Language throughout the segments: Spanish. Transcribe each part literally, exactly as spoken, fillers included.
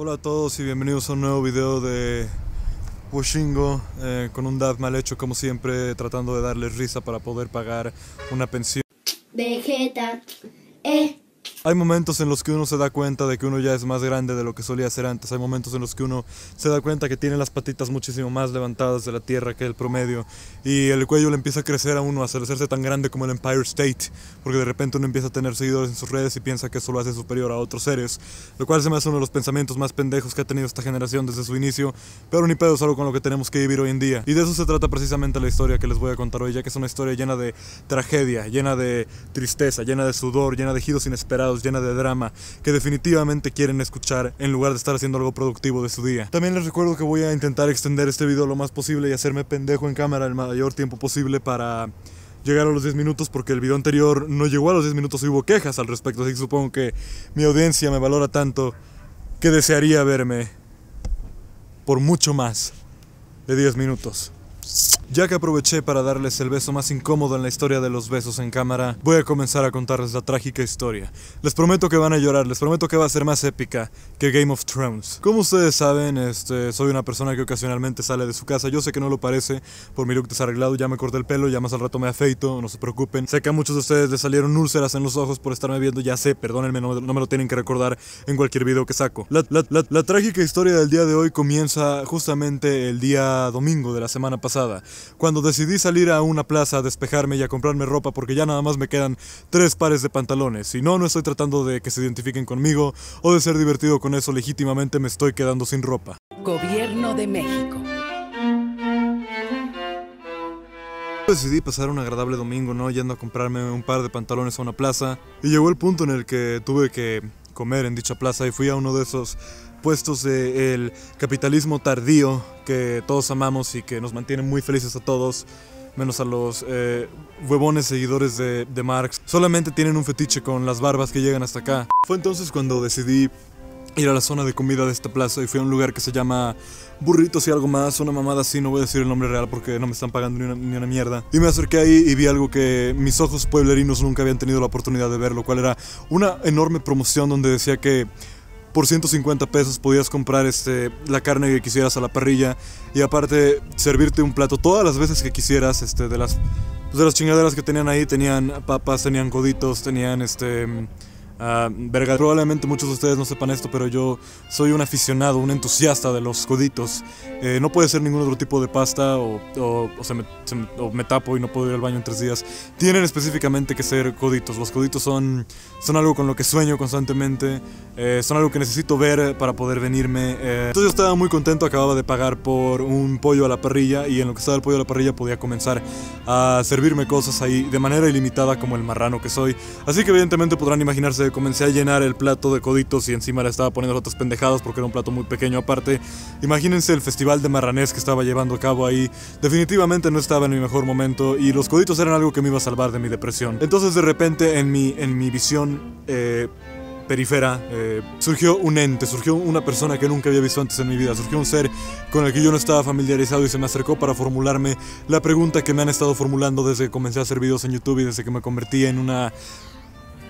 Hola a todos y bienvenidos a un nuevo video de Woshingo, eh, con un dab mal hecho como siempre, tratando de darles risa para poder pagar una pensión. Vegeta, eh. Hay momentos en los que uno se da cuenta de que uno ya es más grande de lo que solía ser antes. Hay momentos en los que uno se da cuenta que tiene las patitas muchísimo más levantadas de la tierra que el promedio. Y el cuello le empieza a crecer a uno, a hacerse tan grande como el Empire State. Porque de repente uno empieza a tener seguidores en sus redes y piensa que eso lo hace superior a otros seres. Lo cual se me hace uno de los pensamientos más pendejos que ha tenido esta generación desde su inicio. Pero ni pedo, es algo con lo que tenemos que vivir hoy en día. Y de eso se trata precisamente la historia que les voy a contar hoy, ya que es una historia llena de tragedia, llena de tristeza, llena de sudor, llena de giros inesperados, llena de drama, que definitivamente quieren escuchar en lugar de estar haciendo algo productivo de su día. También les recuerdo que voy a intentar extender este video lo más posible y hacerme pendejo en cámara el mayor tiempo posible para llegar a los diez minutos, porque el video anterior no llegó a los diez minutos y hubo quejas al respecto, así que supongo que mi audiencia me valora tanto que desearía verme por mucho más de diez minutos. Ya que aproveché para darles el beso más incómodo en la historia de los besos en cámara, voy a comenzar a contarles la trágica historia. Les prometo que van a llorar, les prometo que va a ser más épica que Game of Thrones. Como ustedes saben, este, soy una persona que ocasionalmente sale de su casa. Yo sé que no lo parece por mi look desarreglado, ya me corté el pelo, ya más al rato me afeito, no se preocupen. Sé que a muchos de ustedes les salieron úlceras en los ojos por estarme viendo, ya sé, perdónenme, no, no me lo tienen que recordar en cualquier video que saco. La, la, la, la trágica historia del día de hoy comienza justamente el día domingo de la semana pasada, cuando decidí salir a una plaza a despejarme y a comprarme ropa, porque ya nada más me quedan tres pares de pantalones. Y no, no estoy tratando de que se identifiquen conmigo o de ser divertido con eso, legítimamente me estoy quedando sin ropa. Gobierno de México. Decidí pasar un agradable domingo, ¿no? Yendo a comprarme un par de pantalones a una plaza, y llegó el punto en el que tuve que comer en dicha plaza y fui a uno de esos puestos del capitalismo tardío que todos amamos y que nos mantiene muy felices a todos, menos a los eh, huevones seguidores de, de Marx. Solamente tienen un fetiche con las barbas que llegan hasta acá. Fue entonces cuando decidí ir a la zona de comida de esta plaza, y fui a un lugar que se llama Burritos y algo más, una mamada así, no voy a decir el nombre real porque no me están pagando ni una, ni una mierda. Y me acerqué ahí y vi algo que mis ojos pueblerinos nunca habían tenido la oportunidad de ver, lo cual era una enorme promoción donde decía que por ciento cincuenta pesos podías comprar este, la carne que quisieras a la parrilla, y aparte servirte un plato todas las veces que quisieras. Este, de, las, pues de las chingaderas que tenían ahí, tenían papas, tenían coditos, tenían este, uh, verga. Probablemente muchos de ustedes no sepan esto, pero yo soy un aficionado, un entusiasta de los coditos. Eh, no puede ser ningún otro tipo de pasta, o, o, o, se me, se me, o me tapo y no puedo ir al baño en tres días. Tienen específicamente que ser coditos. Los coditos son, son algo con lo que sueño constantemente. Eh, son algo que necesito ver para poder venirme. Eh. Entonces yo estaba muy contento, acababa de pagar por un pollo a la parrilla, y en lo que estaba el pollo a la parrilla podía comenzar a servirme cosas ahí de manera ilimitada como el marrano que soy. Así que evidentemente podrán imaginarse que comencé a llenar el plato de coditos y encima le estaba poniendo otras pendejadas porque era un plato muy pequeño aparte. Imagínense el festival de marranés que estaba llevando a cabo ahí. Definitivamente no estaba en mi mejor momento, y los coditos eran algo que me iba a salvar de mi depresión. Entonces de repente en mi, en mi visión Eh, perífera, eh, surgió un ente, surgió una persona que nunca había visto antes en mi vida, surgió un ser con el que yo no estaba familiarizado, y se me acercó para formularme la pregunta que me han estado formulando desde que comencé a hacer videos en YouTube y desde que me convertí en una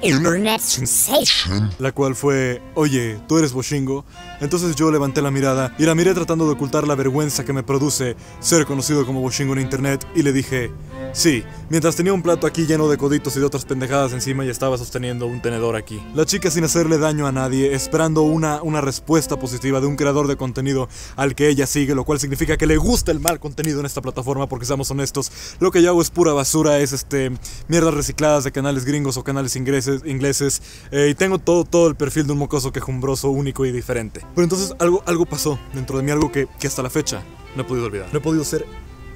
internet sensation, la cual fue: oye, ¿tú eres Woshingo? Entonces yo levanté la mirada y la miré tratando de ocultar la vergüenza que me produce ser conocido como Woshingo en internet, y le dije sí, mientras tenía un plato aquí lleno de coditos y de otras pendejadas encima, y estaba sosteniendo un tenedor aquí. La chica, sin hacerle daño a nadie, esperando una, una respuesta positiva de un creador de contenido al que ella sigue, lo cual significa que le gusta el mal contenido en esta plataforma, porque seamos honestos, lo que yo hago es pura basura, es este mierdas recicladas de canales gringos o canales ingleses, ingleses eh, y tengo todo, todo el perfil de un mocoso quejumbroso, único y diferente. Pero entonces algo, algo pasó dentro de mí, algo que, que hasta la fecha no he podido olvidar, no he podido ser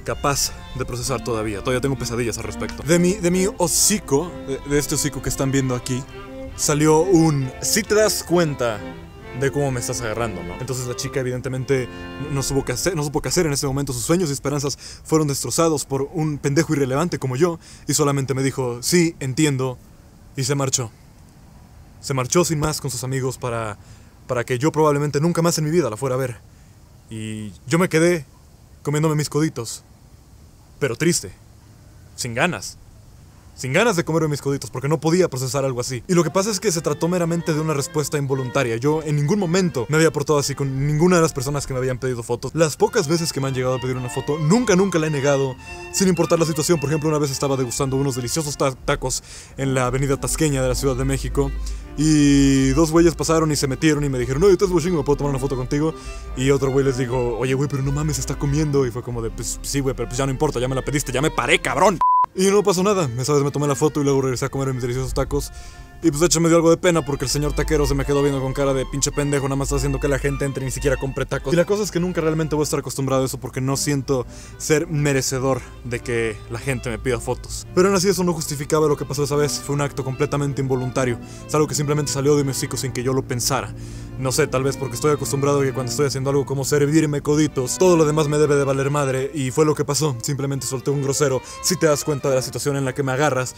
capaz de procesar todavía, todavía tengo pesadillas al respecto. De mi, de mi hocico, de, de este hocico que están viendo aquí, salió un "si te das cuenta de cómo me estás agarrando, ¿no?". Entonces la chica evidentemente no supo qué hacer, no supo qué hacer en ese momento. Sus sueños y esperanzas fueron destrozados por un pendejo irrelevante como yo, y solamente me dijo sí, entiendo, y se marchó. Se marchó sin más con sus amigos para, para que yo probablemente nunca más en mi vida la fuera a ver. Y yo me quedé comiéndome mis coditos, pero triste, sin ganas, sin ganas de comerme mis coditos porque no podía procesar algo así. Y lo que pasa es que se trató meramente de una respuesta involuntaria. Yo en ningún momento me había portado así con ninguna de las personas que me habían pedido fotos. Las pocas veces que me han llegado a pedir una foto, nunca, nunca la he negado, sin importar la situación. Por ejemplo, una vez estaba degustando unos deliciosos ta tacos en la avenida Tasqueña de la Ciudad de México, y dos güeyes pasaron y se metieron y me dijeron: oye, tú eres Woshingo, ¿me puedo tomar una foto contigo? Y otro güey les dijo: oye, güey, pero no mames, está comiendo. Y fue como de: pues sí, güey, pero pues ya no importa, ya me la pediste, ya me paré, cabrón. Y no pasó nada, esa vez me tomé la foto y luego regresé a comer mis deliciosos tacos. Y pues de hecho me dio algo de pena porque el señor taquero se me quedó viendo con cara de pinche pendejo, nada más está haciendo que la gente entre y ni siquiera compre tacos. Y la cosa es que nunca realmente voy a estar acostumbrado a eso porque no siento ser merecedor de que la gente me pida fotos. Pero aún así eso no justificaba lo que pasó esa vez, fue un acto completamente involuntario. Es algo que simplemente salió de mi hocico sin que yo lo pensara. No sé, tal vez porque estoy acostumbrado a que cuando estoy haciendo algo como servirme coditos, todo lo demás me debe de valer madre, y fue lo que pasó. Simplemente solté un grosero, si te das cuenta de la situación en la que me agarras.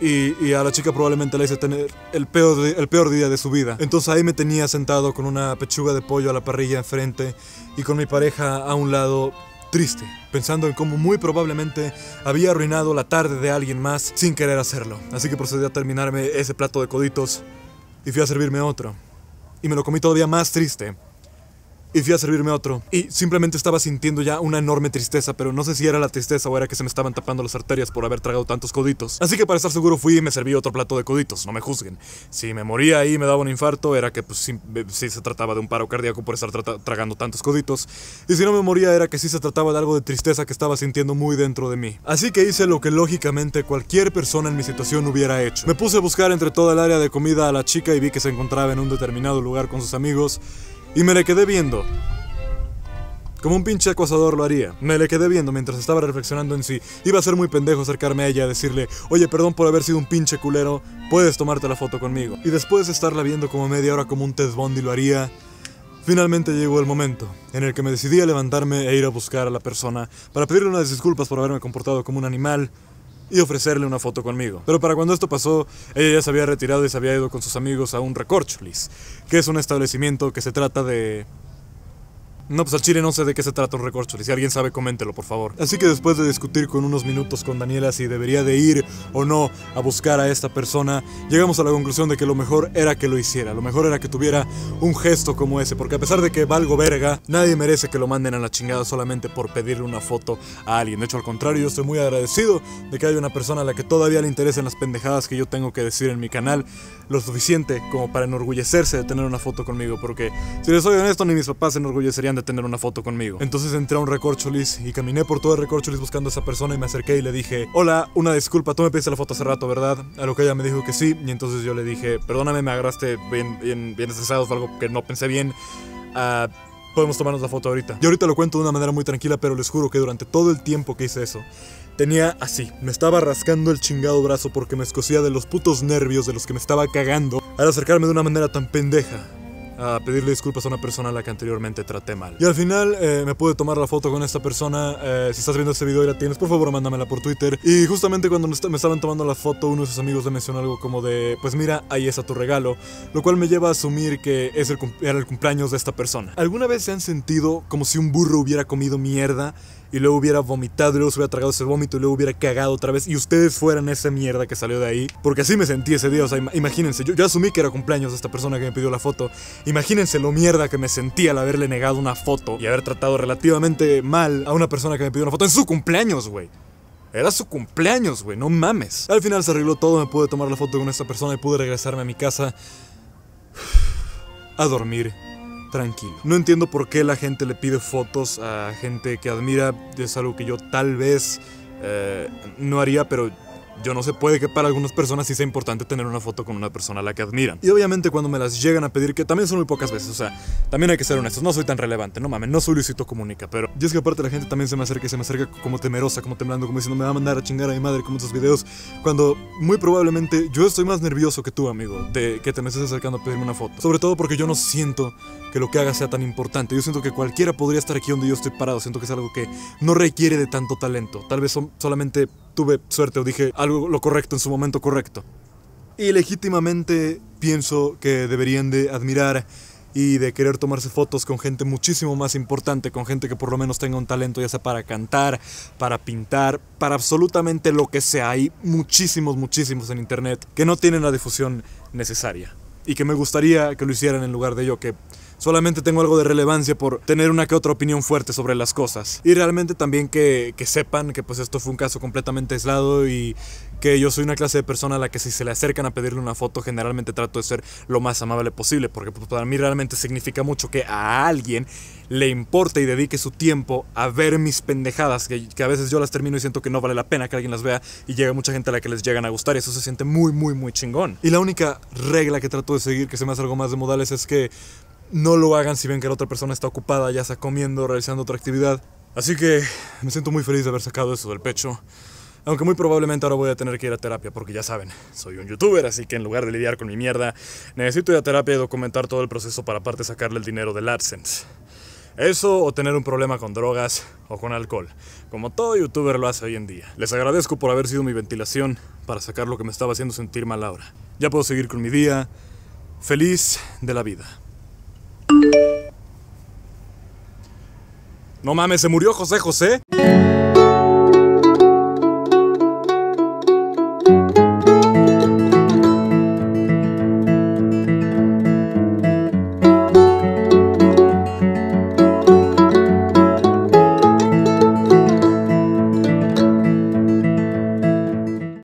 Y, y a la chica probablemente le hice tener el peor, el peor día de su vida. Entonces ahí me tenía sentado con una pechuga de pollo a la parrilla enfrente y con mi pareja a un lado, triste, pensando en cómo muy probablemente había arruinado la tarde de alguien más sin querer hacerlo. Así que procedí a terminarme ese plato de coditos y fui a servirme otro. Y me lo comí todavía más triste. Y fui a servirme otro. Y simplemente estaba sintiendo ya una enorme tristeza, pero no sé si era la tristeza o era que se me estaban tapando las arterias por haber tragado tantos coditos. Así que para estar seguro fui y me serví otro plato de coditos, no me juzguen. Si me moría ahí y me daba un infarto, era que pues sí, sí se trataba de un paro cardíaco por estar tra tragando tantos coditos. Y si no me moría era que sí se trataba de algo de tristeza que estaba sintiendo muy dentro de mí. Así que hice lo que lógicamente cualquier persona en mi situación hubiera hecho. Me puse a buscar entre toda el área de comida a la chica y vi que se encontraba en un determinado lugar con sus amigos. Y me le quedé viendo, como un pinche acosador lo haría. Me le quedé viendo mientras estaba reflexionando en si iba a ser muy pendejo acercarme a ella a decirle: oye, perdón por haber sido un pinche culero, puedes tomarte la foto conmigo. Y después de estarla viendo como media hora como un Ted Bundy lo haría, finalmente llegó el momento en el que me decidí a levantarme e ir a buscar a la persona para pedirle unas disculpas por haberme comportado como un animal y ofrecerle una foto conmigo. Pero para cuando esto pasó, ella ya se había retirado y se había ido con sus amigos a un Recórcholis, que es un establecimiento que se trata de... No, pues al chile no sé de qué se trata un Recórcholis. Si alguien sabe, coméntelo, por favor. Así que después de discutir con unos minutos con Daniela si debería de ir o no a buscar a esta persona, llegamos a la conclusión de que lo mejor era que lo hiciera. Lo mejor era que tuviera un gesto como ese, porque a pesar de que valgo verga, nadie merece que lo manden a la chingada solamente por pedirle una foto a alguien. De hecho, al contrario, yo estoy muy agradecido de que haya una persona a la que todavía le interesen las pendejadas que yo tengo que decir en mi canal, lo suficiente como para enorgullecerse de tener una foto conmigo, porque si les soy honesto, ni mis papás se enorgullecerían de tener una foto conmigo. Entonces entré a un Recórcholis y caminé por todo el Recórcholis buscando a esa persona y me acerqué y le dije: hola, una disculpa, tú me pediste la foto hace rato, ¿verdad? A lo que ella me dijo que sí, y entonces yo le dije: perdóname, me agarraste bien, bien, bien estresado, fue algo que no pensé bien. Ah... Uh, Podemos tomarnos la foto ahorita. Y ahorita lo cuento de una manera muy tranquila, pero les juro que durante todo el tiempo que hice eso, tenía así, me estaba rascando el chingado brazo porque me escocía de los putos nervios de los que me estaba cagando al acercarme de una manera tan pendeja a pedirle disculpas a una persona a la que anteriormente traté mal. Y al final eh, me pude tomar la foto con esta persona. eh, Si estás viendo este video y la tienes, por favor mándamela por Twitter. Y justamente cuando me estaban tomando la foto, uno de sus amigos le mencionó algo como de: pues mira, ahí está tu regalo. Lo cual me lleva a asumir que es el era el cumpleaños de esta persona. ¿Alguna vez se han sentido como si un burro hubiera comido mierda y luego hubiera vomitado y luego se hubiera tragado ese vómito y luego hubiera cagado otra vez y ustedes fueran esa mierda que salió de ahí? Porque así me sentí ese día. O sea, imagínense, yo, yo asumí que era cumpleaños de esta persona que me pidió la foto. Imagínense lo mierda que me sentí al haberle negado una foto y haber tratado relativamente mal a una persona que me pidió una foto en su cumpleaños, güey. Era su cumpleaños, güey, no mames. Al final se arregló todo, me pude tomar la foto con esta persona y pude regresarme a mi casa a dormir tranquilo. No entiendo por qué la gente le pide fotos a gente que admira. Es algo que yo tal vez eh, no haría, pero yo no sé, puede que para algunas personas sí sea importante tener una foto con una persona a la que admiran. Y obviamente cuando me las llegan a pedir, que también son muy pocas veces, o sea, también hay que ser honestos, no soy tan relevante, no mames, no soy Luisito Comunica, pero... Y es que aparte la gente también se me acerca y se me acerca como temerosa, como temblando, como diciendo: me va a mandar a chingar a mi madre con estos videos, cuando muy probablemente yo estoy más nervioso que tú, amigo, de que te me estés acercando a pedirme una foto. Sobre todo porque yo no siento que lo que haga sea tan importante. Yo siento que cualquiera podría estar aquí donde yo estoy parado. Siento que es algo que no requiere de tanto talento. Tal vez son, solamente tuve suerte o dije algo lo correcto en su momento correcto. Y legítimamente pienso que deberían de admirar y de querer tomarse fotos con gente muchísimo más importante, con gente que por lo menos tenga un talento, ya sea para cantar, para pintar, para absolutamente lo que sea. Hay muchísimos, muchísimos en internet que no tienen la difusión necesaria y que me gustaría que lo hicieran en lugar de yo, que solamente tengo algo de relevancia por tener una que otra opinión fuerte sobre las cosas. Y realmente también que, que sepan que pues esto fue un caso completamente aislado y que yo soy una clase de persona a la que si se le acercan a pedirle una foto generalmente trato de ser lo más amable posible, porque para mí realmente significa mucho que a alguien le importe y dedique su tiempo a ver mis pendejadas, que, que a veces yo las termino y siento que no vale la pena que alguien las vea y llega mucha gente a la que les llegan a gustar y eso se siente muy muy muy chingón. Y la única regla que trato de seguir, que se me hace algo más de modales, es que no lo hagan si ven que la otra persona está ocupada, ya sea comiendo, realizando otra actividad. Así que me siento muy feliz de haber sacado eso del pecho, aunque muy probablemente ahora voy a tener que ir a terapia, porque ya saben, soy un youtuber, así que en lugar de lidiar con mi mierda, necesito ir a terapia y documentar todo el proceso para aparte sacarle el dinero del AdSense. Eso o tener un problema con drogas o con alcohol, como todo youtuber lo hace hoy en día. Les agradezco por haber sido mi ventilación para sacar lo que me estaba haciendo sentir mal ahora. Ya puedo seguir con mi día, feliz de la vida. No mames, ¿se murió José José?